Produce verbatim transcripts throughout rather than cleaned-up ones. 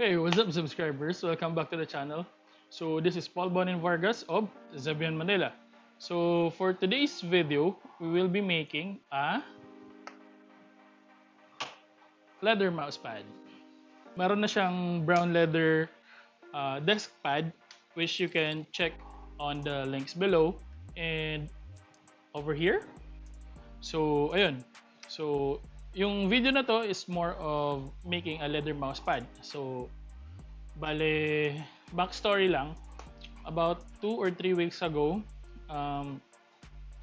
Hey, what's up subscribers? Welcome back to the channel. So this is Paul Bonin Vargas of Zebian Manila. So for today's video, we will be making a leather mouse pad. Meron na siyang brown leather uh, desk pad, which you can check on the links below and over here. So ayun. So yung video na to is more of making a leather mouse pad. So, bale, backstory lang. About two or three weeks ago, um,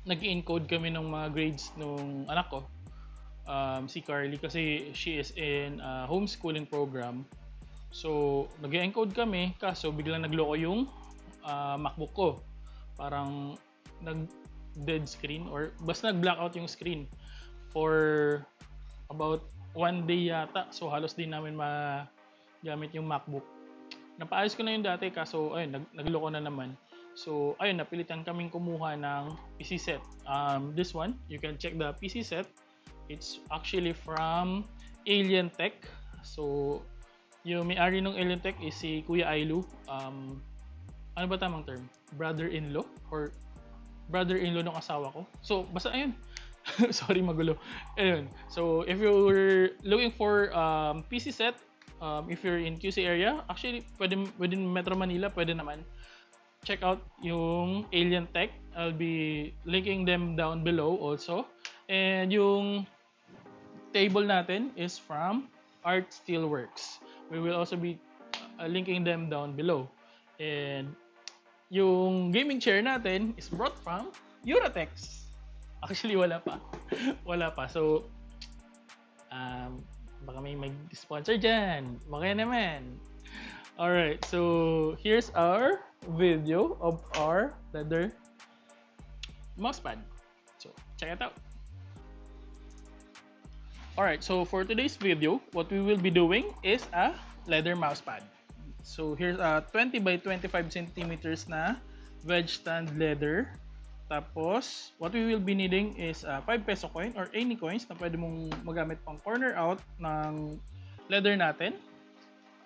nag-encode kami ng mga grades nung anak ko. Um, si Carly, kasi she is in a homeschooling program. So, nag-encode kami, kaso biglang nagloko yung uh, MacBook ko. Parang nag-dead screen or basta nag-blackout yung screen for about one day yata, so halos din namin magamit yung MacBook. Napaayos ko na yun dati, kaso ayun, nag nagloko na naman. So ayun, napilitan kaming kumuha ng P C set. Um, this one, you can check the P C set. It's actually from Alien Tech. So yung may-ari ng Alien Tech is si Kuya Ailu. Um, ano ba tamang term? Brother-in-law? Or brother-in-law ng asawa ko? So basta ayun. Sorry, magulo. Ayun. So, if you're looking for um, P C set, um, if you're in Q C area, actually, pwede, within Metro Manila, pwede naman. Check out yung Alien Tech. I'll be linking them down below also. And yung table natin is from Art Steelworks. We will also be uh, linking them down below. And yung gaming chair natin is brought from Eurotex. Actually, wala pa. Wala pa. So, um, baka may mag-sponsor dyan. Baka naman. Alright. So, here's our video of our leather mouse pad. So, check it out. Alright. So, for today's video, what we will be doing is a leather mouse pad. So, here's a twenty by twenty-five centimeters na veg stand leather. Tapos, what we will be needing is a five peso coin or any coins na pwede mong magamit pang corner out ng leather natin.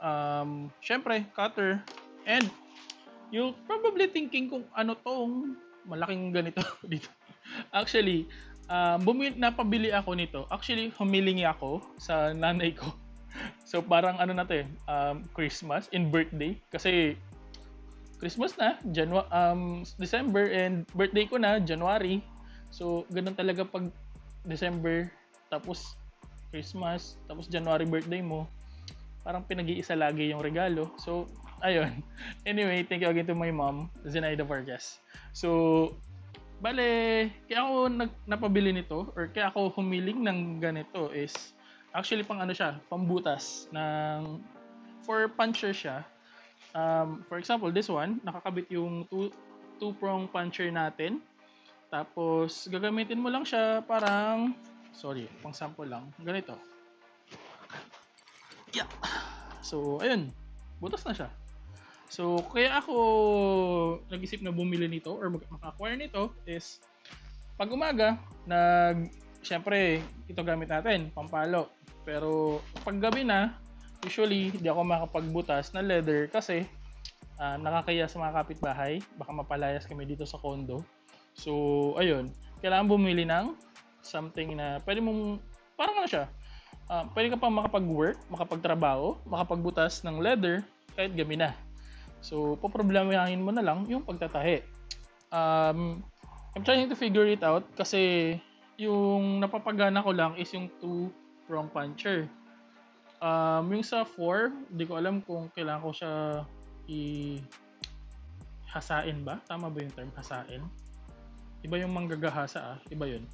Um, Siyempre, cutter. And, you're probably thinking kung ano tong malaking ganito dito. Actually, um, bumi napabili ako nito. Actually, humilingi ako sa nanay ko. So, parang ano natin, um, Christmas and birthday. Kasi, Christmas na, January, um, December, and birthday ko na, January. So, ganun talaga pag December, tapos Christmas, tapos January birthday mo, parang pinag-iisa lagi yung regalo. So, ayun. Anyway, thank you again to my mom, Zenaida Vargas. So, bale, kaya ako napabili nito, or kaya ako humiling ng ganito is, actually pang ano siya, pambutas ng, for puncher siya. Um, for example, this one, nakakabit yung two-prong puncher natin. Tapos, gagamitin mo lang siya parang, sorry, pang sample lang. Ganito. Yeah. So, ayun. Butas na siya. So, kaya ako nag-isip na bumili nito or maka-acquire nito is, pag umaga, nag, syempre, ito gamit natin, pampalo. Pero, pag gabi na, usually, di ako makapagbutas na leather kasi uh, nakakaya sa mga kapitbahay. Baka mapalayas kami dito sa condo. So, ayun. Kailangan bumili ng something na pwede mong, parang ano siya, uh, pwede ka pang makapag-work, makapagtrabaho, makapagbutas ng leather kahit gabi na. So, poproblemahin mo na lang yung pagtatahe. Um, I'm trying to figure it out kasi yung napapagana ko lang is yung two-prong puncher. Um, yung sa four, di ko alam kung kailangan ko siya i-hasain ba? Tama ba yung term? Hasain? Iba yung manggagahasa ah. Iba yun.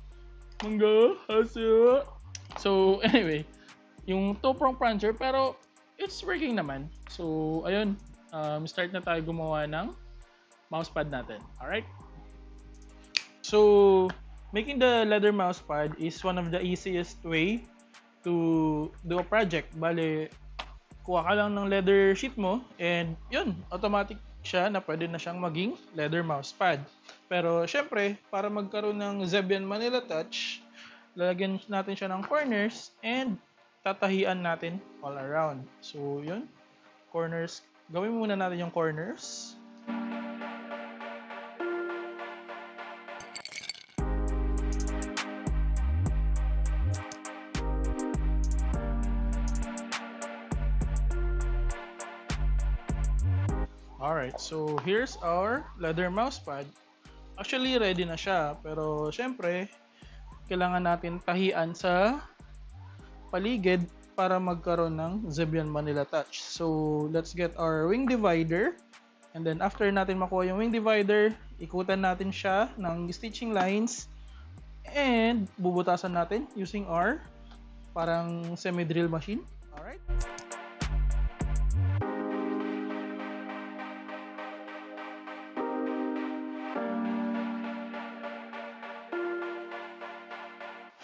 Manggahasa! So, anyway. Yung two-prong puncher, pero it's working naman. So, ayun. Um, start na tayo gumawa ng mouse pad natin. Alright? So, making the leather mouse pad is one of the easiest way to do a project. Bale, kuha ka lang ng leather sheet mo and yun, automatic siya na pwede na siyang maging leather mouse pad. Pero syempre, para magkaroon ng Zebian Manila touch, lalagyan natin siya ng corners and tatahian natin all around. So yun, corners. Gawin muna natin yung corners. Alright, so here's our leather mouse pad. Actually, ready na siya. Pero syempre, kailangan natin tahian sa paligid para magkaroon ng Zebian Manila touch. So let's get our wing divider. And then after natin makuha yung wing divider, ikutan natin siya ng stitching lines. And bubutasan natin using our parang semi-drill machine. Alright.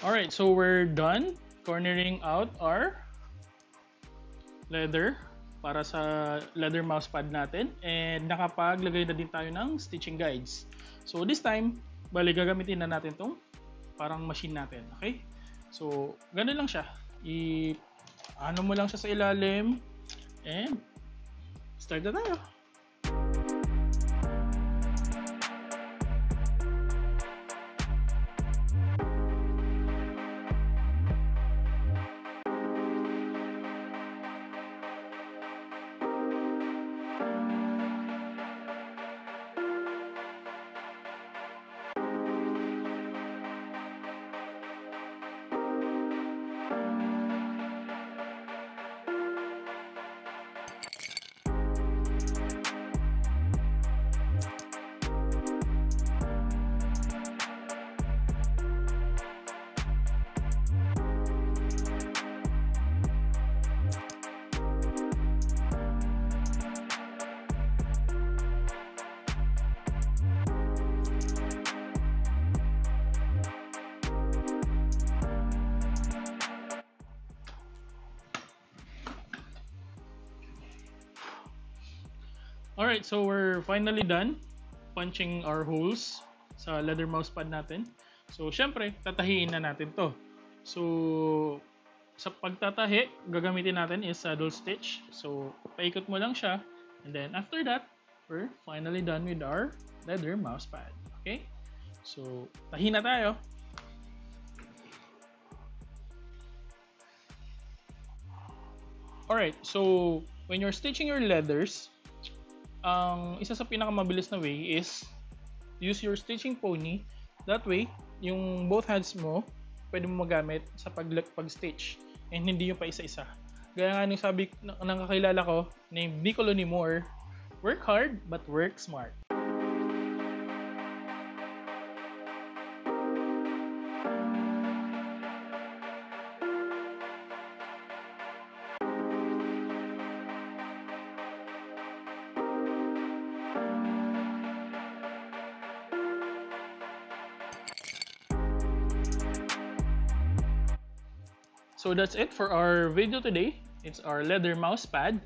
Alright, so we're done cornering out our leather para sa leather mouse pad natin, and nakapaglagay na din tayo ng stitching guides. So this time, bali gagamitin na natin tong parang machine natin, okay? So ganun lang siya. I ano mo lang siya sa ilalim and start na tayo. Alright, so we're finally done punching our holes sa leather mouse pad natin. So, syempre, tatahiin na natin to. So, sa pagtatahi, gagamitin natin is saddle stitch. So, paikot mo lang siya. And then, after that, we're finally done with our leather mouse pad. Okay? So, tahi na tayo. Alright, so, when you're stitching your leathers, ang isa sa pinakamabilis na way is use your stitching pony. That way, yung both hands mo, pwede mo magamit sa pag-pag-stitch and hindi yung pa isa-isa. Gaya nga nung sabi ng kakilala ko, named Nicolo Nimor, work hard but work smart. So that's it for our video today. It's our leather mouse pad.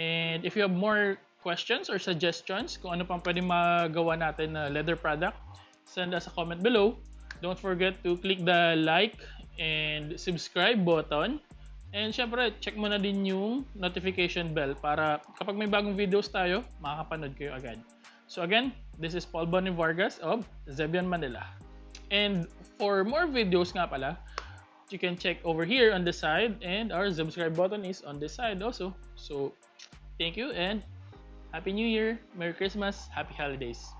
And if you have more questions or suggestions kung ano pang pwede magawa natin na leather product, send us a comment below. Don't forget to click the like and subscribe button. And syempre, check mo na din yung notification bell para kapag may bagong videos tayo, makakapanood kayo agad. So again, this is Paul Bonin Vargas of Zebian Manila. And for more videos nga pala, you can check over here on this side, and our subscribe button is on this side also. So thank you and Happy New Year, Merry Christmas, Happy Holidays.